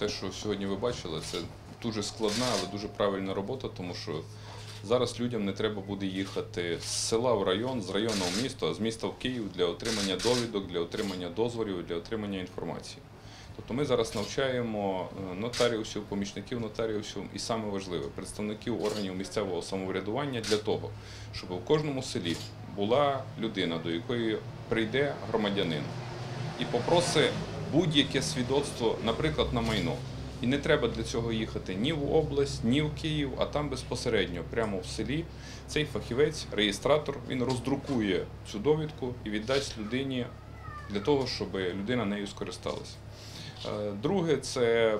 те, що сьогодні ви бачили, це дуже складна, але дуже правильна робота, тому що зараз людям не треба буде їхати з села в район, з району в місто, а з міста в Київ для отримання довідок, для отримання дозволів, для отримання інформації. Тобто ми зараз навчаємо нотаріусів, помічників нотаріусів і, саме важливе, представників органів місцевого самоврядування для того, щоб в кожному селі була людина, до якої прийде громадянин і попросить будь-яке свідоцтво, наприклад, на майно. І не треба для цього їхати ні в область, ні в Київ, а там безпосередньо, прямо в селі, цей фахівець, реєстратор, він роздрукує цю довідку і віддасть людині для того, щоб людина нею скористалася. Друге, це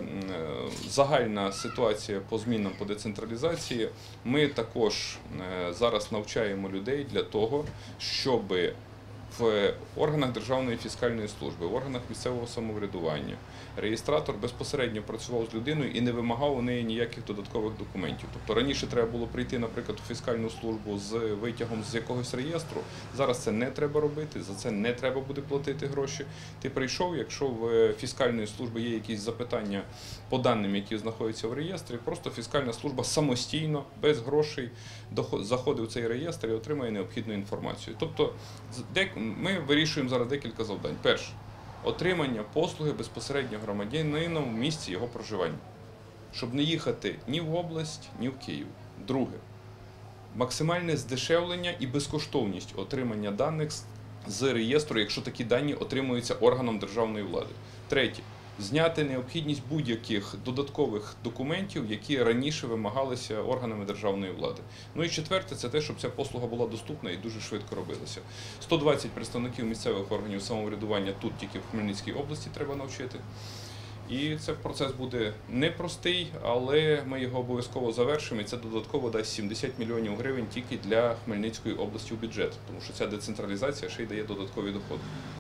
загальна ситуація по змінам по децентралізації. Ми також зараз навчаємо людей для того, щоб в органах Державної фіскальної служби, в органах місцевого самоврядування реєстратор безпосередньо працював з людиною і не вимагав у неї ніяких додаткових документів. Тобто раніше треба було прийти, наприклад, у фіскальну службу з витягом з якогось реєстру, зараз це не треба робити, за це не треба буде платити гроші. Ти прийшов, якщо в фіскальної служби є якісь запитання по даним, які знаходяться в реєстрі, просто фіскальна служба самостійно, без грошей, заходить у цей реєстр і отримає необхідну інформацію. Тобто, ми вирішуємо зараз декілька завдань. Перше – отримання послуги безпосередньо громадянином в місці його проживання, щоб не їхати ні в область, ні в Київ. Друге – максимальне здешевлення і безкоштовність отримання даних з реєстру, якщо такі дані отримуються органом державної влади. Третє – зняти необхідність будь-яких додаткових документів, які раніше вимагалися органами державної влади. Ну і четверте – це те, щоб ця послуга була доступна і дуже швидко робилася. 120 представників місцевих органів самоврядування тут тільки в Хмельницькій області треба навчити. І цей процес буде непростий, але ми його обов'язково завершимо, і це додатково дасть 70 мільйонів гривень тільки для Хмельницької області в бюджет, тому що ця децентралізація ще й дає додаткові доходи.